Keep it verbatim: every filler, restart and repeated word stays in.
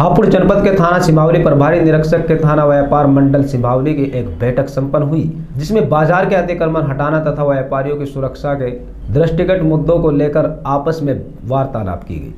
हापुड़ जनपद के थाना सिमावली प्रभारी निरीक्षक के थाना व्यापार मंडल सिमावली की एक बैठक संपन्न हुई, जिसमें बाजार के अतिक्रमण हटाना तथा व्यापारियों की सुरक्षा के दृष्टिगत मुद्दों को लेकर आपस में वार्तालाप की गई।